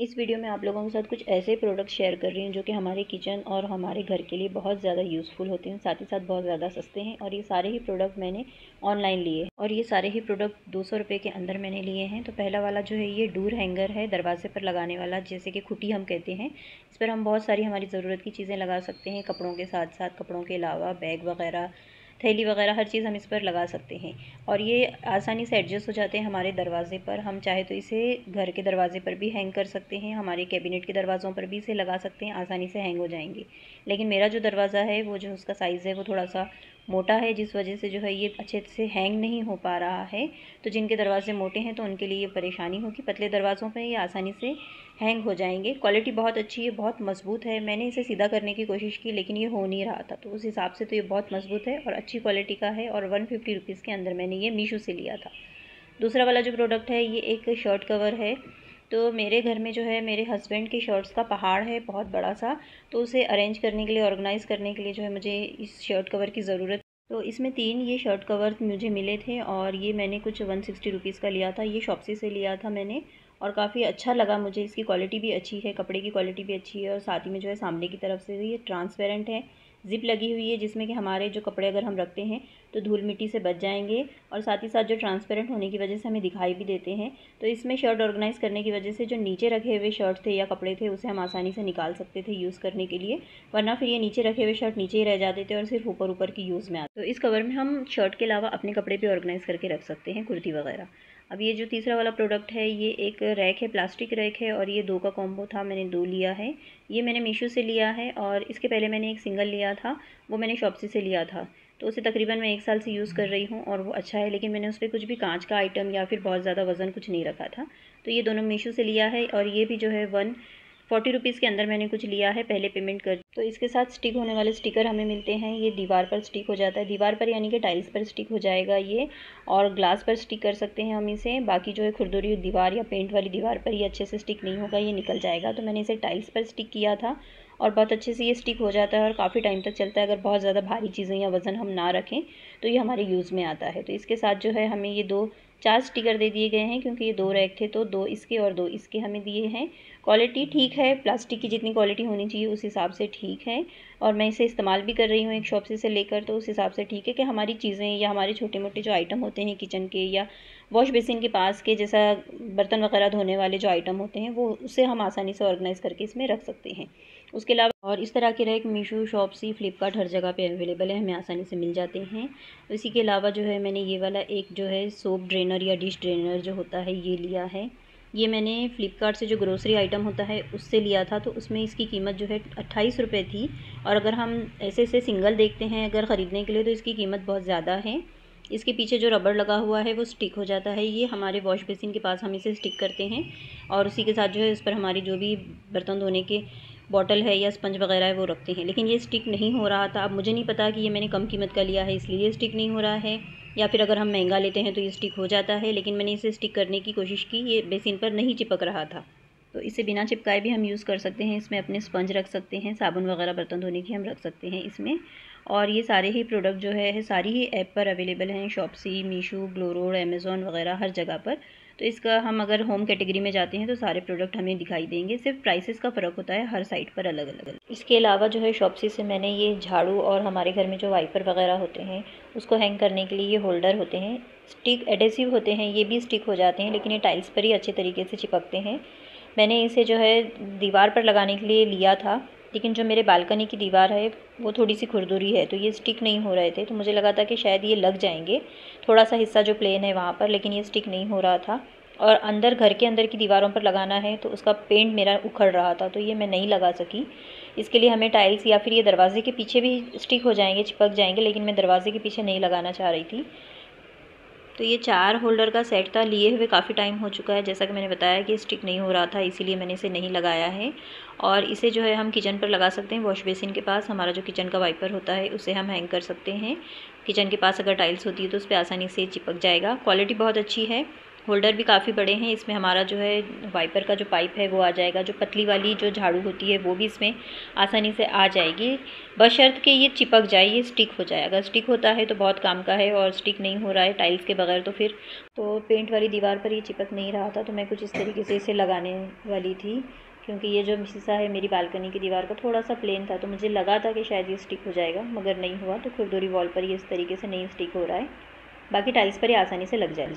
इस वीडियो में आप लोगों के साथ कुछ ऐसे प्रोडक्ट शेयर कर रही हूँ जो कि हमारे किचन और हमारे घर के लिए बहुत ज़्यादा यूज़फुल होते हैं, साथ ही साथ बहुत ज़्यादा सस्ते हैं। और ये सारे ही प्रोडक्ट मैंने ऑनलाइन लिए हैं और ये सारे ही प्रोडक्ट 200 रुपये के अंदर मैंने लिए हैं। तो पहला वाला जो है ये डोर हैंगर है, दरवाजे पर लगाने वाला, जैसे कि खुटी हम कहते हैं। इस पर हम बहुत सारी हमारी ज़रूरत की चीज़ें लगा सकते हैं, कपड़ों के साथ साथ, कपड़ों के अलावा बैग वगैरह, थैली वगैरह, हर चीज़ हम इस पर लगा सकते हैं। और ये आसानी से एडजस्ट हो जाते हैं हमारे दरवाजे पर। हम चाहे तो इसे घर के दरवाजे पर भी हैंग कर सकते हैं, हमारे कैबिनेट के दरवाज़ों पर भी इसे लगा सकते हैं, आसानी से हैंग हो जाएंगे। लेकिन मेरा जो दरवाज़ा है वो जो उसका साइज़ है वो थोड़ा सा मोटा है, जिस वजह से जो है ये अच्छे से हैंग नहीं हो पा रहा है। तो जिनके दरवाजे मोटे हैं तो उनके लिए ये परेशानी होगी। पतले दरवाज़ों पर ये आसानी से हैंग हो जाएंगे। क्वालिटी बहुत अच्छी है, बहुत मजबूत है। मैंने इसे सीधा करने की कोशिश की लेकिन ये हो नहीं रहा था, तो उस हिसाब से तो ये बहुत मजबूत है और अच्छी क्वालिटी का है। और 150 रुपीज़ के अंदर मैंने ये मीशो से लिया था। दूसरा वाला जो प्रोडक्ट है ये एक शर्ट कवर है। तो मेरे घर में जो है मेरे हस्बैंड के शर्ट्स का पहाड़ है बहुत बड़ा सा, तो उसे अरेंज करने के लिए, ऑर्गेनाइज़ करने के लिए जो है मुझे इस शर्ट कवर की ज़रूरत। तो इसमें 3 ये शर्ट कवर मुझे मिले थे और ये मैंने कुछ 160 रुपीज़ का लिया था। ये शॉप्सी से लिया था मैंने और काफ़ी अच्छा लगा मुझे। इसकी क्वालिटी भी अच्छी है, कपड़े की क्वालिटी भी अच्छी है और साथ ही में जो है सामने की तरफ से ये ट्रांसपेरेंट है, ज़िप लगी हुई है, जिसमें कि हमारे जो कपड़े अगर हम रखते हैं तो धूल मिट्टी से बच जाएंगे। और साथ ही साथ जो ट्रांसपेरेंट होने की वजह से हमें दिखाई भी देते हैं। तो इसमें शर्ट ऑर्गेनाइज़ करने की वजह से जो नीचे रखे हुए शर्ट थे या कपड़े थे उसे हम आसानी से निकाल सकते थे यूज़ करने के लिए, वरना फिर ये नीचे रखे हुए शर्ट नीचे ही रह जाते थे और सिर्फ ऊपर ऊपर की यूज़ में आते। तो इस कवर में हम शर्ट के अलावा अपने कपड़े भी ऑर्गेनाइज़ करके रख सकते हैं, कुर्ती वगैरह। अब ये जो तीसरा वाला प्रोडक्ट है ये एक रैक है, प्लास्टिक रैक है और ये 2 का कॉम्बो था, मैंने 2 लिया है। ये मैंने मीशो से लिया है और इसके पहले मैंने एक सिंगल लिया था, वो मैंने शॉपसी से लिया था। तो उसे तकरीबन मैं 1 साल से यूज़ कर रही हूँ और वो अच्छा है, लेकिन मैंने उस पर कुछ भी कांच का आइटम या फिर बहुत ज़्यादा वज़न कुछ नहीं रखा था। तो ये दोनों मीशो से लिया है और ये भी जो है 140 रुपीज़ के अंदर मैंने कुछ लिया है, पहले पेमेंट कर। तो इसके साथ स्टिक होने वाले स्टिकर हमें मिलते हैं। ये दीवार पर स्टिक हो जाता है, दीवार पर यानी कि टाइल्स पर स्टिक हो जाएगा ये, और ग्लास पर स्टिक कर सकते हैं हम इसे। बाकी जो है खुरदुरी दीवार या पेंट वाली दीवार पर ये अच्छे से स्टिक नहीं होगा, ये निकल जाएगा। तो मैंने इसे टाइल्स पर स्टिक किया था और बहुत अच्छे से ये स्टिक हो जाता है और काफ़ी टाइम तक चलता है। अगर बहुत ज़्यादा भारी चीज़ें या वज़न हम ना रखें तो ये हमारे यूज़ में आता है। तो इसके साथ जो है हमें ये 4 स्टिकर दे दिए गए हैं, क्योंकि ये 2 रैक थे तो 2 इसके और 2 इसके हमें दिए हैं। क्वालिटी ठीक है, प्लास्टिक की जितनी क्वालिटी होनी चाहिए उस हिसाब से ठीक है। और मैं इसे इस्तेमाल भी कर रही हूँ एक शॉपसी से लेकर, तो उस हिसाब से ठीक है कि हमारी चीज़ें या हमारे छोटे मोटे जो आइटम होते हैं किचन के या वॉश बेसिन के पास के, जैसा बर्तन वगैरह धोने वाले जो आइटम होते हैं वो, उसे हम आसानी से ऑर्गेनाइज़ करके इसमें रख सकते हैं। उसके अलावा और इस तरह के रैक मीशो, शॉपसी, फ्लिपकार्ट हर जगह पे अवेलेबल है, हमें आसानी से मिल जाते हैं। इसी के अलावा जो है मैंने ये वाला एक जो है सोप ड्रेनर या डिश ड्रेनर जो होता है ये लिया है। ये मैंने फ्लिपकार्ट से जो ग्रोसरी आइटम होता है उससे लिया था। तो उसमें इसकी कीमत जो है 28 रुपये थी और अगर हम ऐसे सिंगल देखते हैं अगर ख़रीदने के लिए तो इसकी कीमत बहुत ज़्यादा है। इसके पीछे जो रबड़ लगा हुआ है वो स्टिक हो जाता है, ये हमारे वॉश बेसिन के पास हम इसे स्टिक करते हैं और उसी के साथ जो है उस पर हमारी जो भी बर्तन धोने के बॉटल है या स्पंज वगैरह है वो रखते हैं। लेकिन ये स्टिक नहीं हो रहा था। अब मुझे नहीं पता कि ये मैंने कम कीमत का लिया है इसलिए ये स्टिक नहीं हो रहा है, या फिर अगर हम महंगा लेते हैं तो ये स्टिक हो जाता है। लेकिन मैंने इसे स्टिक करने की कोशिश की, ये बेसिन पर नहीं चिपक रहा था। तो इसे बिना चिपकाए भी हम यूज़ कर सकते हैं, इसमें अपने स्पंज रख सकते हैं, साबुन वगैरह बर्तन धोने की हम रख सकते हैं इसमें। और ये सारे ही प्रोडक्ट जो है सारी ही ऐप पर अवेलेबल हैं, शॉपसी, मीशो, ग्लोरोड, अमेज़ॉन वगैरह हर जगह पर। तो इसका हम अगर होम कैटेगरी में जाते हैं तो सारे प्रोडक्ट हमें दिखाई देंगे, सिर्फ प्राइसेस का फ़र्क होता है हर साइट पर अलग अलग। इसके अलावा जो है शॉपसी से मैंने ये झाड़ू और हमारे घर में जो वाइपर वगैरह होते हैं उसको हैंग करने के लिए ये होल्डर होते हैं, स्टिक एडेसिव होते हैं, ये भी स्टिक हो जाते हैं लेकिन ये टाइल्स पर ही अच्छे तरीके से चिपकते हैं। मैंने इसे जो है दीवार पर लगाने के लिए लिया था, लेकिन जो मेरे बालकनी की दीवार है वो थोड़ी सी खुरदुरी है तो ये स्टिक नहीं हो रहे थे। तो मुझे लगा था कि शायद ये लग जाएंगे, थोड़ा सा हिस्सा जो प्लेन है वहाँ पर, लेकिन ये स्टिक नहीं हो रहा था। और अंदर, घर के अंदर की दीवारों पर लगाना है तो उसका पेंट मेरा उखड़ रहा था, तो ये मैं नहीं लगा सकी। इसके लिए हमें टाइल्स या फिर ये दरवाजे के पीछे भी स्टिक हो जाएंगे, चिपक जाएंगे, लेकिन मैं दरवाजे के पीछे नहीं लगाना चाह रही थी। तो ये 4 होल्डर का सेट था, लिए हुए काफ़ी टाइम हो चुका है। जैसा कि मैंने बताया कि स्टिक नहीं हो रहा था इसीलिए मैंने इसे नहीं लगाया है। और इसे जो है हम किचन पर लगा सकते हैं, वॉश बेसिन के पास हमारा जो किचन का वाइपर होता है उसे हम हैंग कर सकते हैं। किचन के पास अगर टाइल्स होती है तो उस पर आसानी से चिपक जाएगा। क्वालिटी बहुत अच्छी है होल्डर भी काफ़ी बड़े हैं। इसमें हमारा जो है वाइपर का जो पाइप है वो आ जाएगा, जो पतली वाली जो झाड़ू होती है वो भी इसमें आसानी से आ जाएगी, बशर्त कि ये चिपक जाए, ये स्टिक हो जाए। अगर स्टिक होता है तो बहुत काम का है, और स्टिक नहीं हो रहा है टाइल्स के बगैर तो फिर तो पेंट वाली दीवार पर ये चिपक नहीं रहा था, तो मैं कुछ इस तरीके से इसे लगाने वाली थी। क्योंकि ये जो हिस्सा है मेरी बालकनी की दीवार का थोड़ा सा प्लेन था, तो मुझे लगा था कि शायद ये स्टिक हो जाएगा, मगर नहीं हुआ। तो खुरदुरी वॉल पर ये इस तरीके से नहीं स्टिक हो रहा है, बाकी टाइल्स पर ये आसानी से लग जाएगा।